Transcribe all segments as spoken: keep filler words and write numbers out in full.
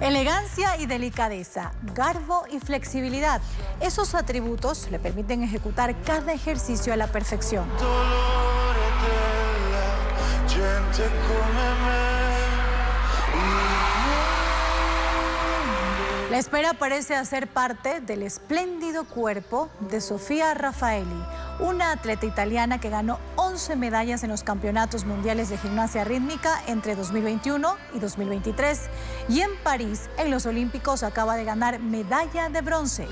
Elegancia y delicadeza, garbo y flexibilidad. Esos atributos le permiten ejecutar cada ejercicio a la perfección. La espera parece hacer parte del espléndido cuerpo de Sofía Raffaelli, una atleta italiana que ganó once medallas en los campeonatos mundiales de gimnasia rítmica entre dos mil veintiuno y dos mil veintitrés, y en París, en los Olímpicos, acaba de ganar medalla de bronce.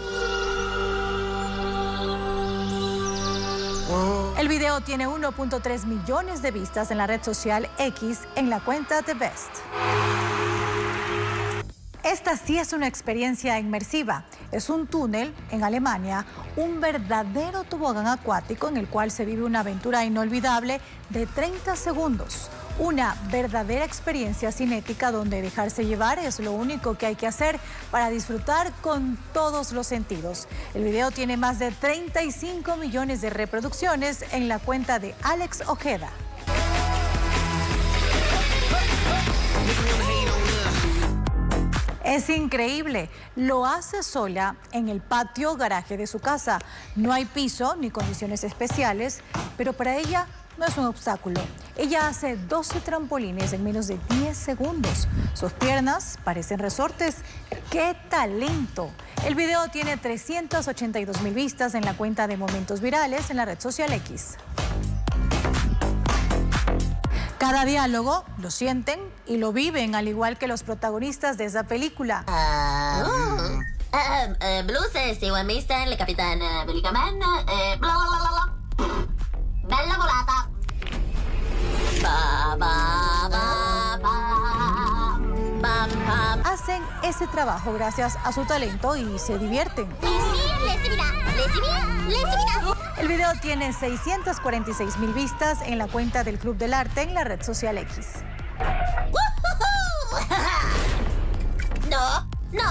El video tiene uno punto tres millones de vistas en la red social X en la cuenta The Best. Esta sí es una experiencia inmersiva. Es un túnel en Alemania, un verdadero tobogán acuático en el cual se vive una aventura inolvidable de treinta segundos. Una verdadera experiencia cinética donde dejarse llevar es lo único que hay que hacer para disfrutar con todos los sentidos. El video tiene más de treinta y cinco millones de reproducciones en la cuenta de Alex Ojeda. Es increíble, lo hace sola en el patio garaje de su casa. No hay piso ni condiciones especiales, pero para ella no es un obstáculo. Ella hace doce trampolines en menos de diez segundos. Sus piernas parecen resortes. ¡Qué talento! El video tiene trescientas ochenta y dos mil vistas en la cuenta de Momentos Virales en la red social X. Cada diálogo lo sienten y lo viven, al igual que los protagonistas de esa película. Uh, uh, uh, uh, Blues, Siwamista, el capitán uh, Belicaman, uh, bla bla bla bla. Bella volata. Ba, ba, ba, ba, ba, ba. Hacen ese trabajo gracias a su talento y se divierten. El video tiene seiscientas cuarenta y seis mil vistas en la cuenta del Club del Arte en la red social X. No, no.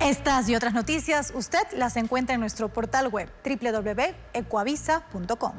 Estas y otras noticias usted las encuentra en nuestro portal web doble u doble u doble u punto ecuavisa punto com.